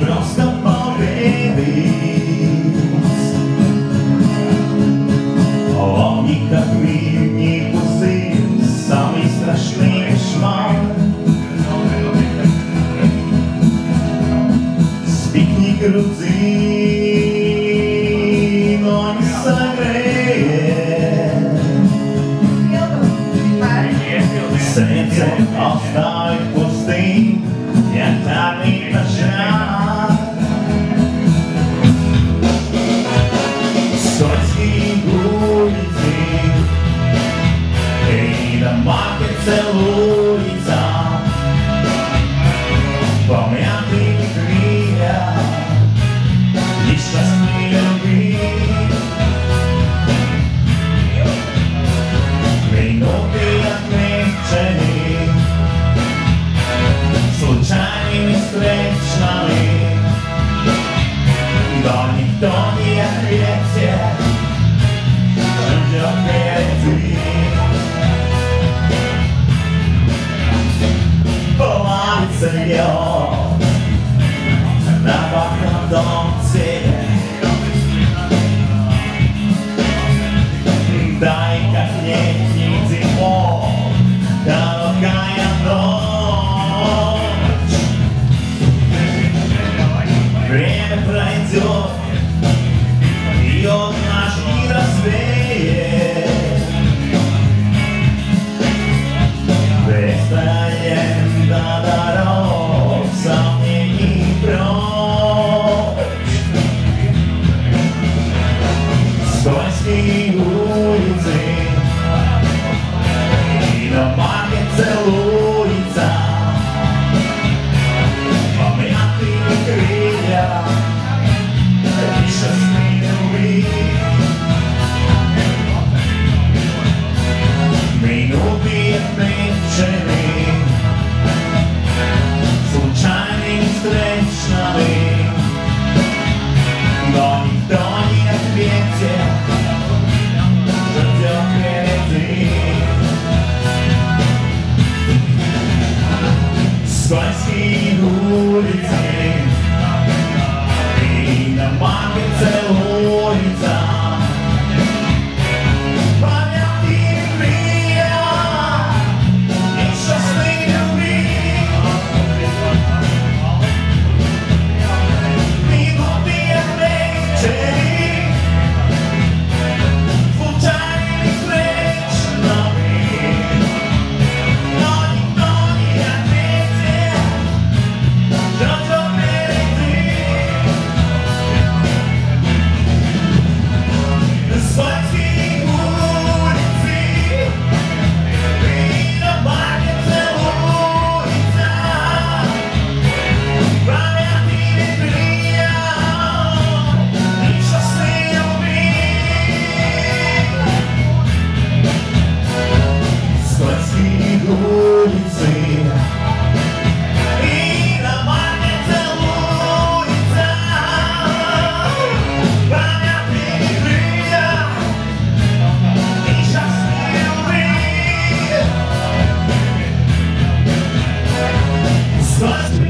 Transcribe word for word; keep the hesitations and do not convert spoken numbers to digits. Просто повелись. Помни, как мирные пузы, самый страшный кошмар. Спикни груди, но не согреет. Сердце оставь пустым, янтарный ночам. Марки целуются, помятые крылья, несчастные любви. Минуты отмечены случайными встречами, но никто не ответит, что ждет впереди. Лед на вокном дом тебе. Дай, как летний зимой, долгая ночь. Время пройдет, ее наш не развеет. Предстоит на дорогу сомнений прочь. Скользкие улицы и домами целуются, помятые крылья несчастной любви. Минуты отмечены встречными, но никто не ответит, ждет впереди. Скользкие улицы и домами целуются, помятые крылья несчастной любви. What?